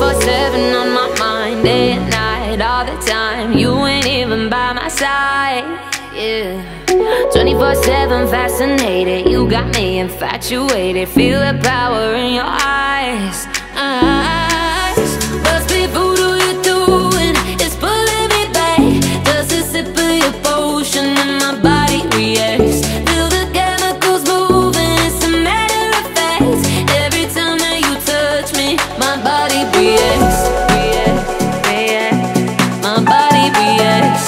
24/7 on my mind, day and night, all the time. You ain't even by my side, yeah. 24/7 fascinated, you got me infatuated. Feel the power in your eyes, Must be voodoo you're doing, it's pulling me back. Does a sip of your potion and my body reacts. Feel the chemicals moving, it's a matter of fact. Every time that you touch me, my body reacts. My body reacts.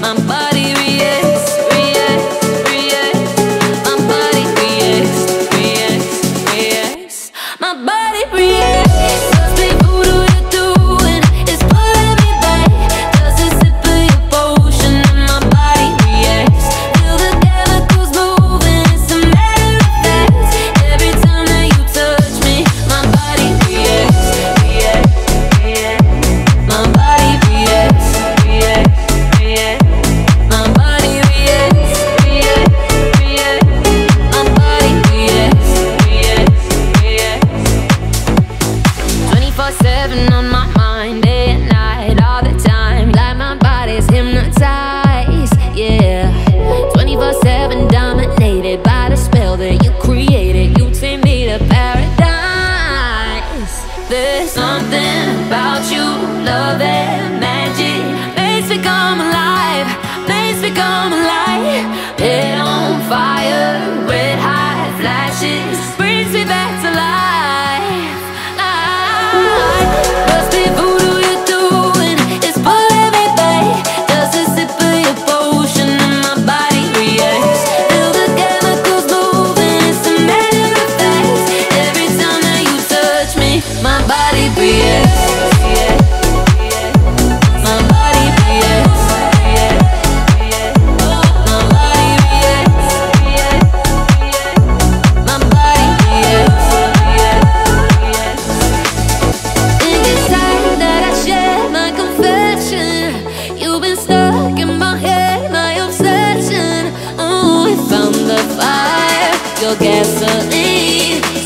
My body reacts. My body reacts. My body reacts. On my mind, day and night, all the time. Like my body's hypnotized, yeah. 24/7 dominated by the spell that you created. You take me to paradise. There's something about you, love and magic. Makes me come alive, makes me come alive. Head on fire, red hot flashes, brings me back to life. My body reacts. Your gasoline